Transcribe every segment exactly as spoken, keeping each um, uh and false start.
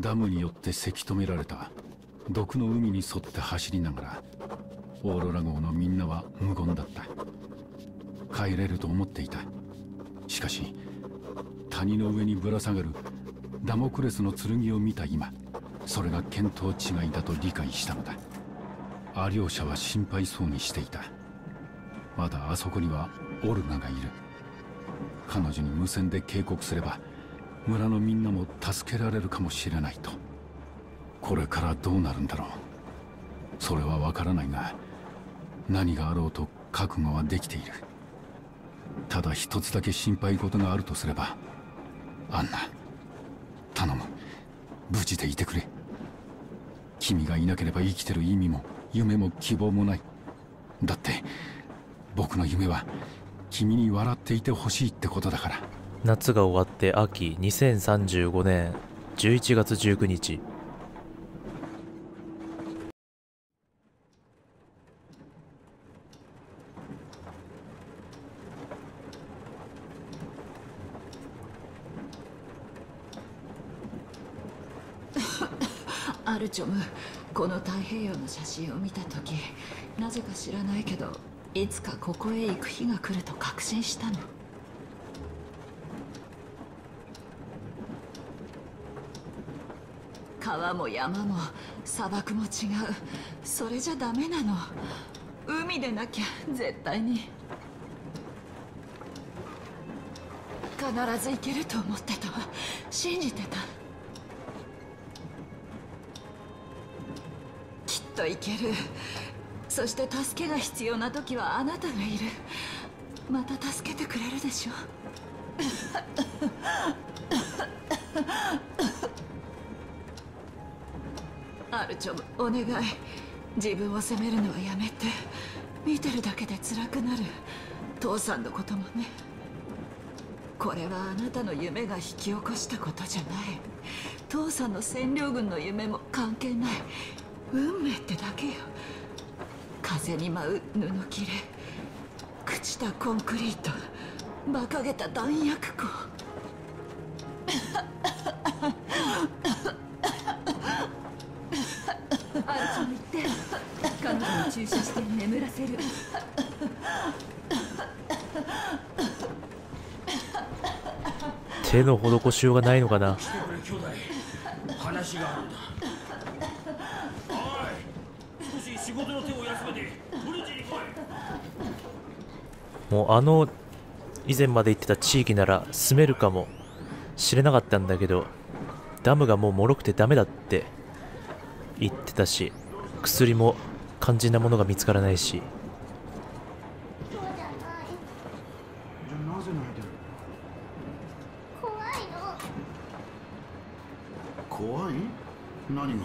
ダムによってせき止められた毒の海に沿って走りながら、オーロラ号のみんなは無言だった。帰れると思っていた。しかし谷の上にぶら下がるダモクレスの剣を見た今、それが見当違いだと理解したのだ。アリョーシャは心配そうにしていた。まだあそこにはオルガがいる。彼女に無線で警告すれば村のみんなも助けられるかもしれないと。これからどうなるんだろう。それはわからないが、何があろうと覚悟はできている。ただ一つだけ心配事があるとすれば、アンナ、頼む、無事でいてくれ。君がいなければ生きてる意味も夢も希望もない。だって僕の夢は君に笑っていてほしいってことだから。夏が終わって秋、にせんさんじゅうごねんじゅういちがつじゅうくにち。アルチョム、この太平洋の写真を見た時、なぜか知らないけど、いつかここへ行く日が来ると確信したの。川も山も砂漠も違う。それじゃダメなの。海でなきゃ絶対に。必ず行けると思ってたわ。信じてた。きっと行ける。そして助けが必要な時はあなたがいる。また助けてくれるでしょう。アルチョム、お願い。自分を責めるのはやめて。見てるだけで辛くなる。父さんのこともね。これはあなたの夢が引き起こしたことじゃない。父さんの占領軍の夢も関係ない。運命ってだけよ。風に舞う布切れ、朽ちたコンクリート、馬鹿げた弾薬庫。アルチョム、言って彼女に注射して眠らせる。手の施しようがないのかな。話があるんだ。仕事の手を休めてブリッジに来い。もうあの以前まで行ってた地域なら住めるかもしれなかったんだけど、ダムがもう脆くてダメだって言ってたし、薬も肝心なものが見つからないし。怖いの？怖い？何が？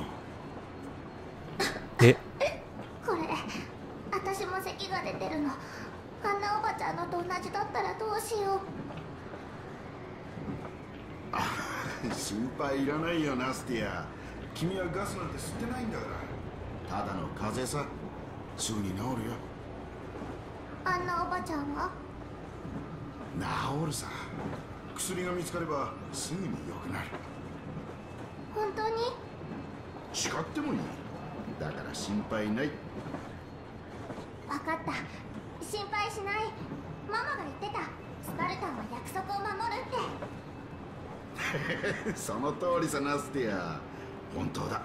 え？心配いらないよ、ナスティア。君はガスなんて吸ってないんだから。ただの風邪さ。すぐに治るよ。あんなおばちゃんは治るさ。薬が見つかればすぐに良くなる。本当に？誓ってもいい。だから心配ない。分かった、心配しない。ママが言ってた、スパルタンは約束を守るって。その通りさ、ナスティア。本当だ。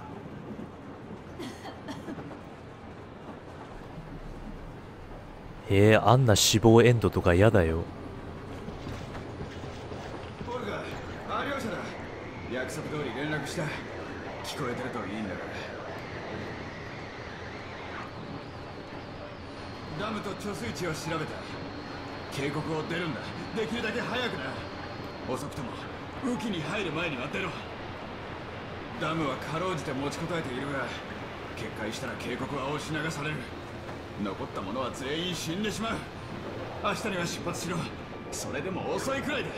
へえ、あんな死亡エンドとか嫌だよ。オルガ、アリョーシャだ。約束通り連絡した。聞こえてるといいんだから。ダムと貯水池を調べた。警告を出るんだ。できるだけ早くな。遅くとも。雨季に入る前には出ろ。ダムはかろうじて持ちこたえているが、決壊したら警告は押し流される。残った者は全員死んでしまう。明日には出発しろ。それでも遅いくらいだ。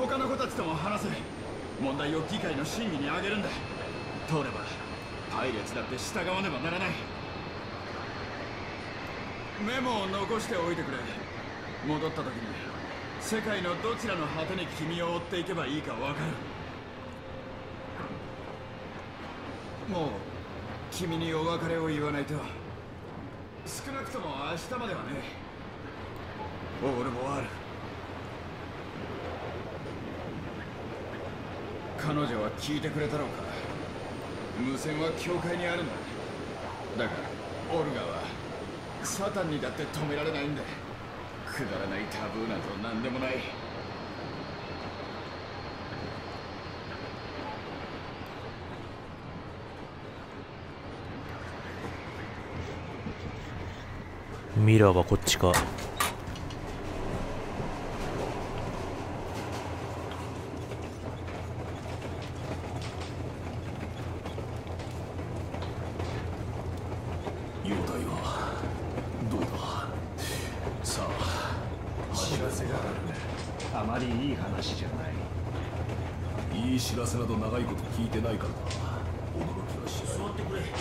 他の子たちとも話せ。問題を議会の審議にあげるんだ。通ればパイレーツだって従わねばならない。メモを残しておいてくれ。戻った時に世界のどちらの果てに君を追っていけばいいか分かる。もう君にお別れを言わないと。少なくとも明日まではね。俺もある。彼女は聞いてくれたろうか。無線は教会にあるんだ。だからオルガはサタンにだって止められないんだ。くだらないタブーなどなんでもない。ミラーはこっちか。容体はどうだ。さあ、知らせがある。あまりいい話じゃない。いい知らせなど長いこと聞いてないからな。驚きはしない。座ってくれ。兄弟、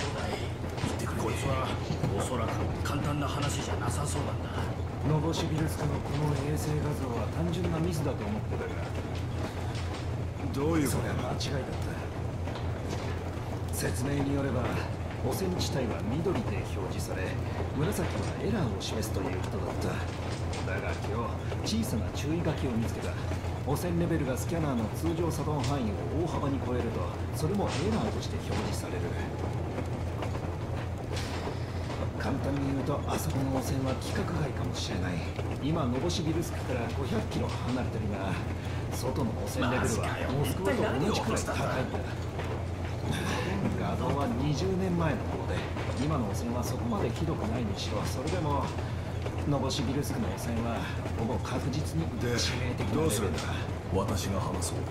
言ってくれ。こいつはおそらく簡単な話じゃなさそうなんだ。ノボシビルスクのこの衛星画像は単純なミスだと思ってたが、どういうことだ。それは間違いだった。説明によれば、汚染地帯は緑で表示され、紫はエラーを示すということだった。だが今日、小さな注意書きを見つけた。汚染レベルがスキャナーの通常作動範囲を大幅に超えると、それもエラーとして表示される。簡単に言うと、あそこの汚染は規格外かもしれない。今、ノボシビルスクからごひゃくキロ離れてるが、外の汚染レベルはモスクワと同じくらい高いんだ。画像はにじゅうねんまえのもので、今の汚染はそこまでひどくないにしろ、それでもノボシビルスクの汚染はほぼ確実に致命的なレベルだ。どうするんだ。私が話そう。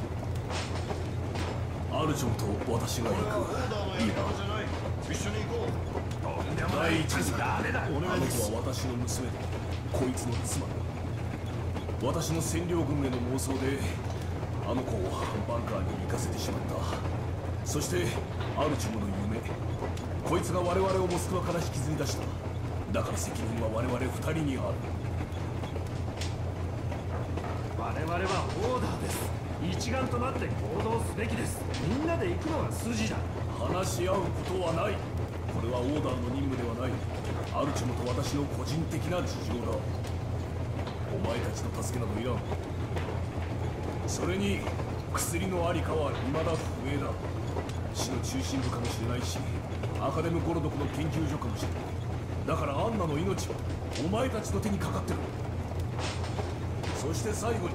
アルジョンと私が行く。いいな。一緒に行こう。第一に誰だ。あの子は私の娘で、こいつの妻だ。私の占領軍への妄想であの子をバンカーに行かせてしまった。そしてアルチムの夢、こいつが我々をモスクワから引きずり出した。だから責任は我々二人にある。我々はオーダーです。一丸となって行動すべきです。みんなで行くのが筋だ。話し合うことはない。これはオーダーの任務ではない。アルチムと私の個人的な事情だ。お前たちの助けなどいらん。それに薬のありかは未だ不明だ。市の中心部かもしれないし、アカデム・ゴロドクの研究所かもしれない。だからアンナの命はお前たちの手にかかってる。そして最後に、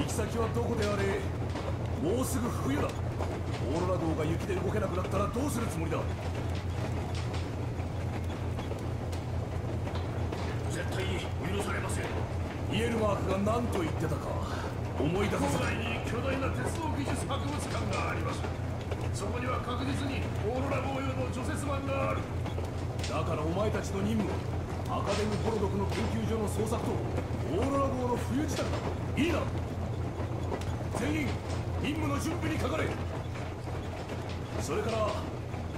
行き先はどこであれ、もうすぐ冬だ。オーロラ号が雪で動けなくなったらどうするつもりだ。絶対許されません。イエルマークが何と言ってたか思い出させ。国内に巨大な鉄道技術博物館があります。そこには確実にオーロラ号用の除雪板がある。だからお前たちの任務はアカデム・ゴロドクの研究所の捜索とオーロラ号の冬支度だ。いいな、全員任務の準備にかかれ。それから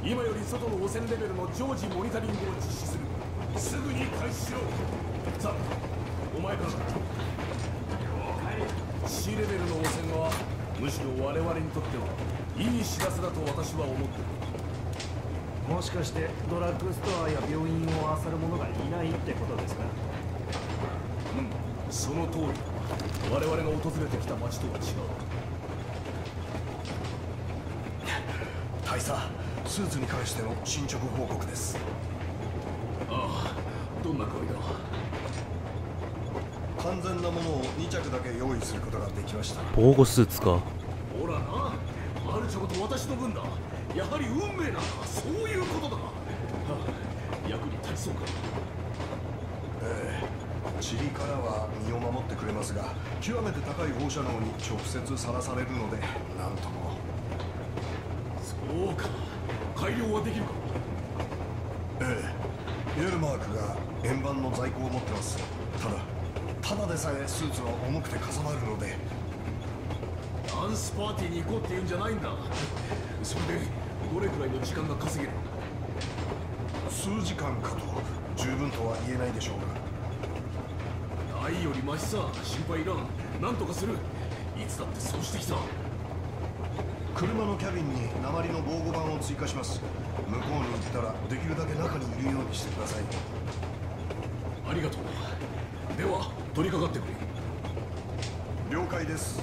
今より外の汚染レベルの常時モニタリングを実施する。すぐに開始しろ。さあ、お前から。了解。 C レベルの汚染はむしろ我々にとってはいい知らせだと私は思ってる。もしかしてドラッグストアや病院を漁る者がいないってことですか。うん、その通り。我々が訪れてきた町とは違う。さあ、スーツに関しての進捗報告です。ああ、どんな声だ。完全なものをにちゃくだけ用意することができました。防護スーツか。ほらな、アルチョコと私の分だ。やはり運命なんだ。そういうことだ。はあ、役に立ちそうか。ええ、塵からは身を守ってくれますが、極めて高い放射能に直接さらされるのでなんとも。そうか、改良はできるか。ええ、イエルマークが円盤の在庫を持ってます。ただ、ただでさえスーツは重くてかさばるので。ダンスパーティーに行こうっていうんじゃないんだ。それでどれくらいの時間が稼げる。数時間かと十分とは言えないでしょうが。ないよりマシさ、心配いらん。なんとかする。いつだってそうしてきた。車のキャビンに鉛の防護板を追加します。向こうに行ったらできるだけ中にいるようにしてください。ありがとう。では取り掛かってくれ。了解です。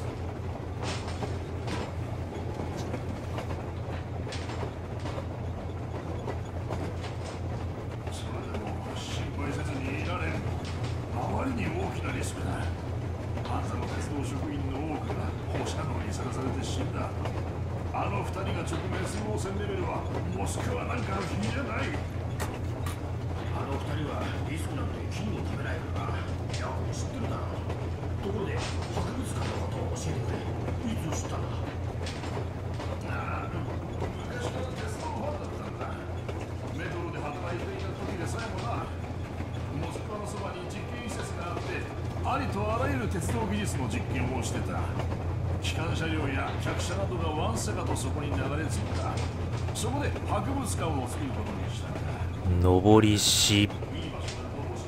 上りし、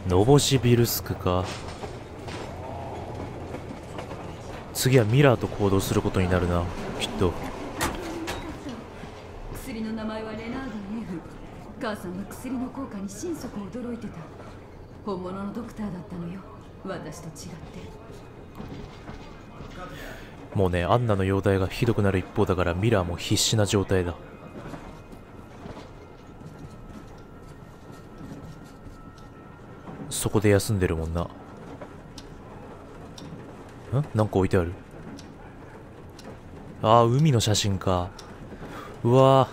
ノボシビルスクか。次はミラーと行動することになるな、きっと。薬の名前はレナード・エフ。母さんは薬の効果に心底驚いてた。本物のドクターだったのよ、私と違って。もうね、アンナの容体がひどくなる一方だから、ミラーも必死な状態だ。そこで休んでるもんな。ん？なんか置いてある。ああ、海の写真か。うわ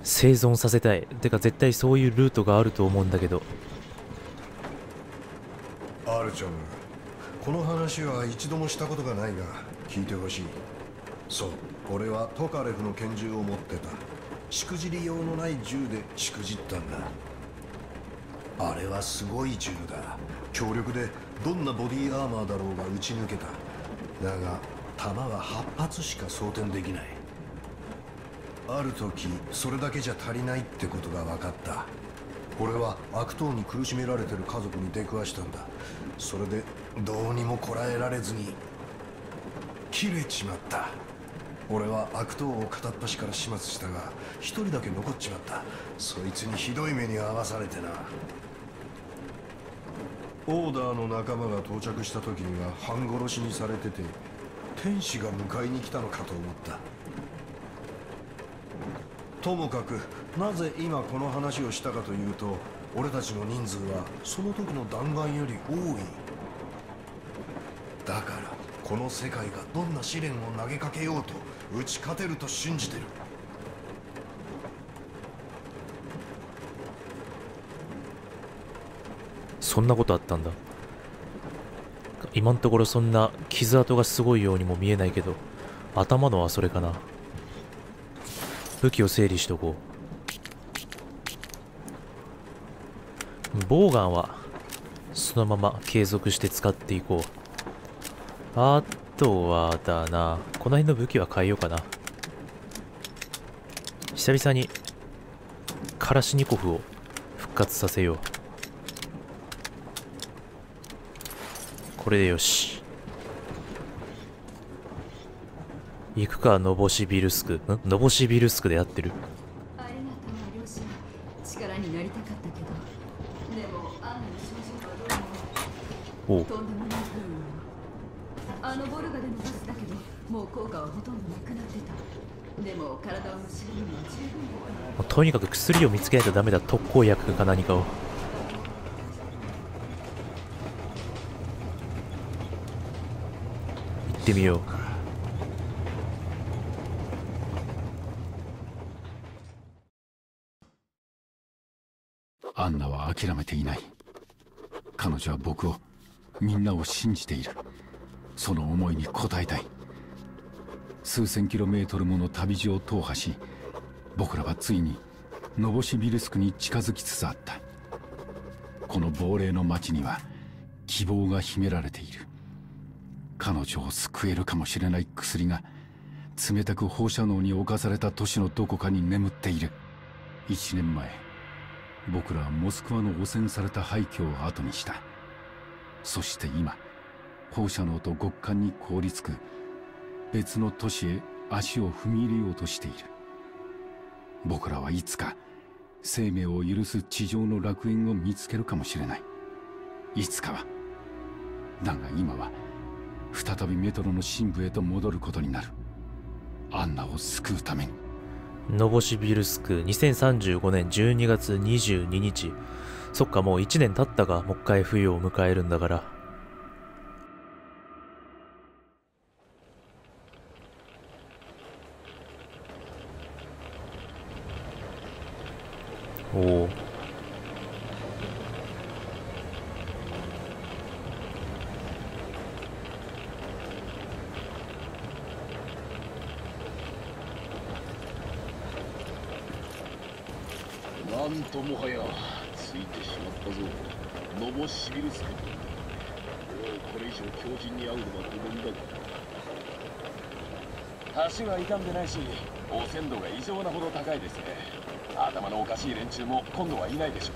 ー、生存させたい。てか絶対そういうルートがあると思うんだけど。アルチョム、この話は一度もしたことがないが聞いてほしい。そう、俺はトカレフの拳銃を持ってた。しくじりようのない銃でしくじったんだ。あれはすごい銃だ。強力でどんなボディーアーマーだろうが撃ち抜けた。だが弾ははっぱつしか装填できない。ある時それだけじゃ足りないってことが分かった。俺は悪党に苦しめられてる家族に出くわしたんだ。それでどうにもこらえられずに切れちまった。俺は悪党を片っ端から始末したが一人だけ残っちまった。そいつにひどい目に遭わされてな。オーダーの仲間が到着した時には半殺しにされてて、天使が迎えに来たのかと思った。ともかくなぜ今この話をしたかというと、俺たちの人数はその時の弾丸より多い。だからこの世界がどんな試練を投げかけようと打ち勝てると信じてる。そんなことあったんだ。今のところそんな傷跡がすごいようにも見えないけど、頭のはそれかな。武器を整理しとこう。ボウガンはそのまま継続して使っていこう。あとはだな、この辺の武器は変えようかな。久々にカラシニコフを復活させよう。これでよし。行くか、ノボシビルスク。ん？ノボシビルスクでやってる。ありがとう、両者。力になりたかったけど。でも、アンナの症状はどうも。とんでもない分。あのボルガでのバスだけど、もう効果はほとんどなくなってた。でも、体をむしるには十分だ。とにかく薬を見つけないとダメだ。特効薬か何かを。行ってみよう。アンナは諦めていない。彼女は僕を、みんなを信じている。その思いに応えたい。数千キロメートルもの旅路を踏破し、僕らはついにノボシビルスクに近づきつつあった。この亡霊の町には希望が秘められている。彼女を救えるかもしれない薬が冷たく放射能に侵された都市のどこかに眠っている。いちねんまえ、僕らはモスクワの汚染された廃墟を後にした。そして今、放射能と極寒に凍りつく別の都市へ足を踏み入れようとしている。僕らはいつか生命を許す地上の楽園を見つけるかもしれない。いつかは。だが今は再びメトロの深部へと戻ることになる。アンナを救うために。ノボシビルスクにせんさんじゅうごねんじゅうにがつにじゅうににち。そっか、もういちねん経ったが、もう一回冬を迎えるんだから。おお、なんともはやついてしまったぞ、ノボシビルスク。もうこれ以上強靭に遭うのは不問だ。橋は傷んでないし、汚染度が異常なほど高いですね。頭のおかしい連中も今度はいないでしょ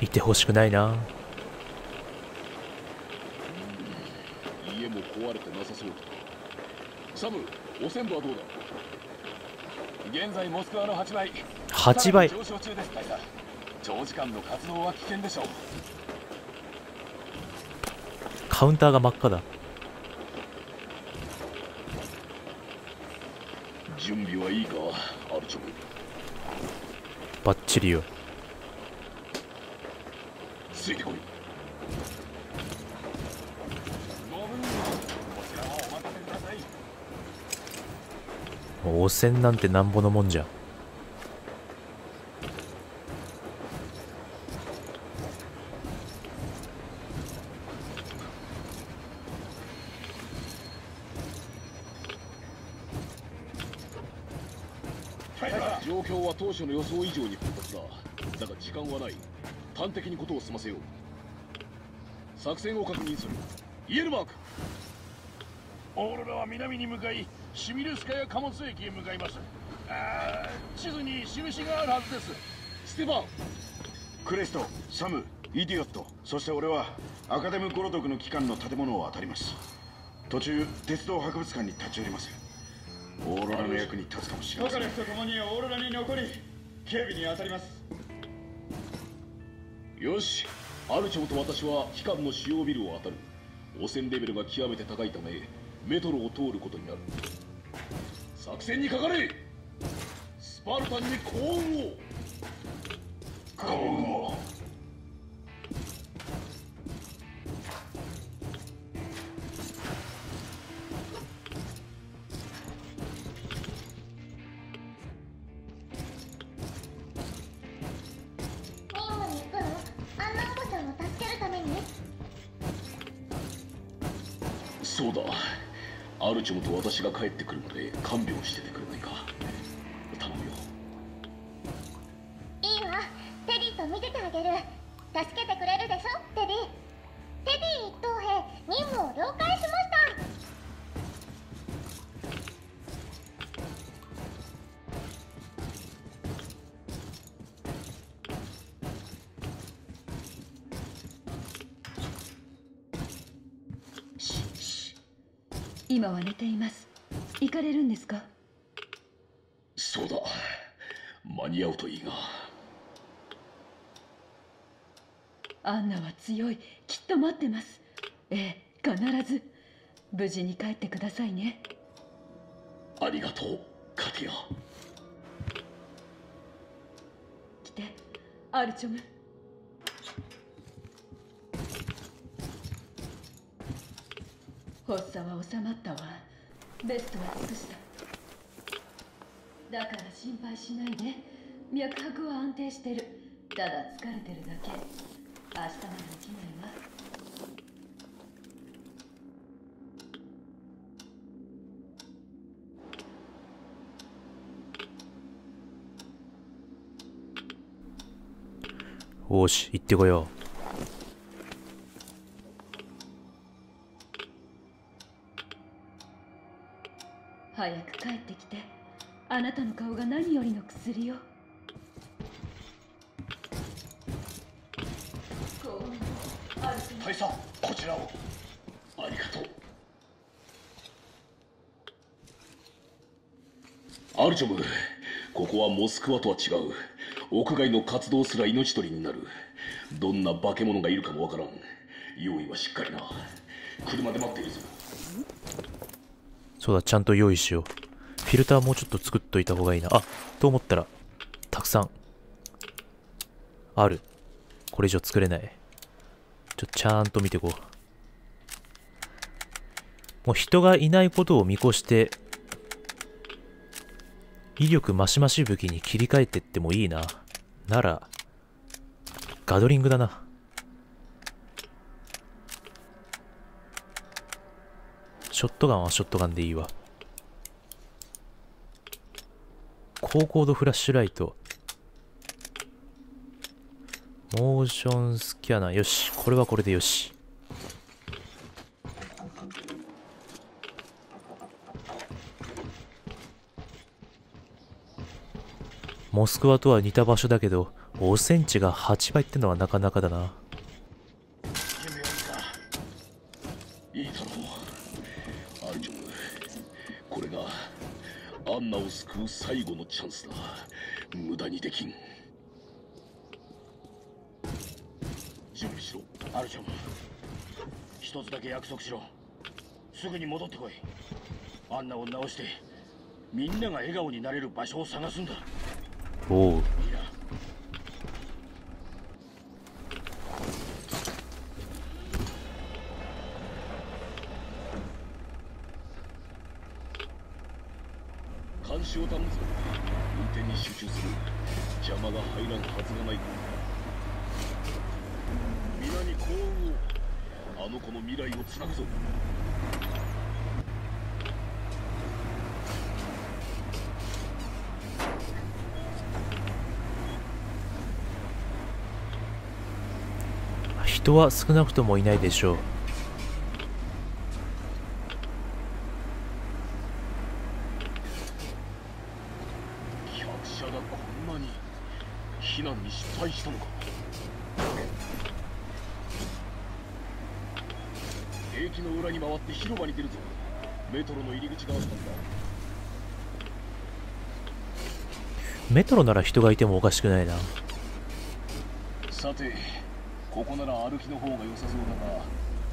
う。いてほしくないな。家も壊れてなさそうだ。サム、汚染度はどうだ？現在モスクワのはちばい。はちばい。上昇中です。長時間の活動は危険でしょう。カウンターが真っ赤だ。準備はいいか、アルチョム。バッチリよ。ついてこい。汚染なんてなんぼのもんじゃ。状況は当初の予想以上に複雑だ。だが時間はない。端的にことを済ませよう。作戦を確認する。イエルマーク、オーロラは南に向かい、シミルスカヤ貨物駅へ向かいます。あー、地図に印があるはずです。ステファン、クレスト、サム、イディオット、そして俺はアカデムゴロドクの機関の建物を当たります。途中、鉄道博物館に立ち寄ります。オーロラの役に立つかもしれません。トカレフと共にオーロラに残り、警備に当たります。よし、アルチョムと私は機関の主要ビルを当たる。汚染レベルが極めて高いため、メトロを通ることになる。作戦にかかれ。スパルタンに幸運を。幸運を。そうだ、アルチョムと私が帰ってくるので看病しててくれないか。頼むよ。いいわ、テディと見ててあげる。助けてくれるでしょ、テディ。テディ一等兵、任務を了解しました。今は寝ています。行かれるんですか？そうだ、間に合うといいが。アンナは強い、きっと待ってます。ええ、必ず無事に帰ってくださいね。ありがとう、カティア。来て、アルチョム。発作は収まったわ。ベストは尽くした。だから心配しないで。脈拍は安定してる。ただ疲れてるだけ。明日まで起きないわ。おし、行ってこよう。早く帰ってきて。あなたの顔が何よりの薬よ。大佐、こちらを。ありりがとう。アルチョム、ここはモスクワとは違う。屋外の活動すら命取りになる。どんな化け物がいるかもわからん。用意はしっかりな。車で待っているぞ。そうだ、ちゃんと用意しよう。フィルターもうちょっと作っといた方がいいなあと思ったら、たくさんある。これ以上作れない。ちょっとちゃんと見てこう。もう人がいないことを見越して威力マシマシ武器に切り替えてってもいいな。ならガドリングだな。ショットガンはショットガンでいいわ。高高度フラッシュライト、モーションスキャナー、よし、これはこれでよし。モスクワとは似た場所だけどおセンチがはちばいってのはなかなかだな。アンナを救う最後のチャンスだ。無駄にできん。準備しろ、アルチョン。一つだけ約束しろ。すぐに戻ってこい。アンナを治してみんなが笑顔になれる場所を探すんだ。おう。運転に集中する。邪魔が入らんはずがない。皆に幸運を。あの子の未来をつなぐぞ。人は少なくともいないでしょう。駅の裏に回って広場に出るぞ。メトロの入り口があったんだ。メトロなら人がいてもおかしくないな。さて、ここなら歩きの方が良さそうだが、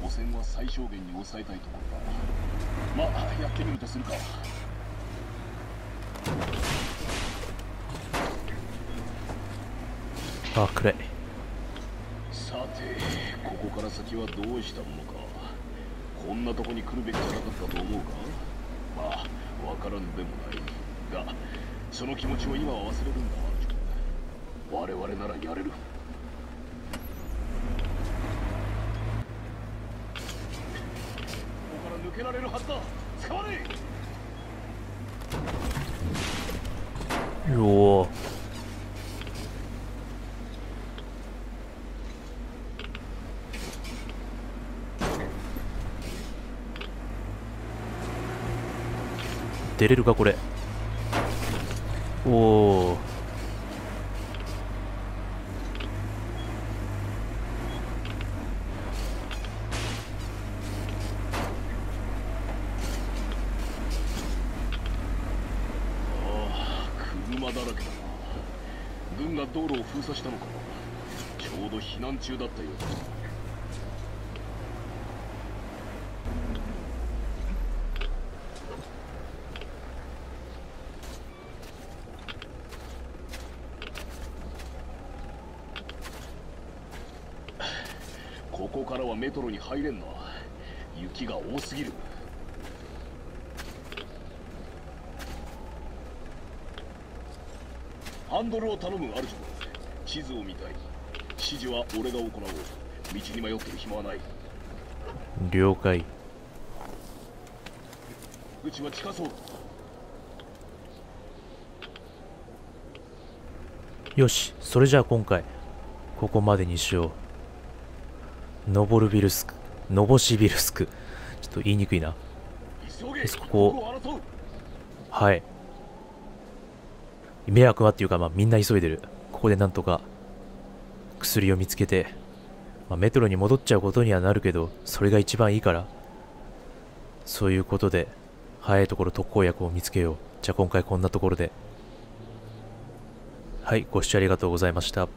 汚染は最小限に抑えたいところだ。まあやってみるとするか。あ、暗い。さて、ここから先はどうしたものか。こんなとこに来るべきじゃなかったと思うか。まあ、わからんでもないが、その気持ちを今は忘れるんだ。我々ならやれる。ここから抜けられるはずだ。使わねえ。よー。出れるかこれ。おお、車だらけだな。軍が道路を封鎖したのか。ちょうど避難中だったようだ。ここからはメトロに入れんな。雪が多すぎる。ハンドルを頼む、アルジョ。地図を見たい。指示は俺が行おう。道に迷ってる暇はない。了解。うちは近そう。よし、それじゃあ今回ここまでにしよう。ノボルビルスク、ノボシビルスク、ちょっと言いにくいな。ここ、はい。迷惑はっていうか、まあ、みんな急いでる。ここでなんとか薬を見つけて、まあ、メトロに戻っちゃうことにはなるけど、それが一番いいから、そういうことで、早いところ特効薬を見つけよう。じゃあ今回こんなところで。はい、ご視聴ありがとうございました。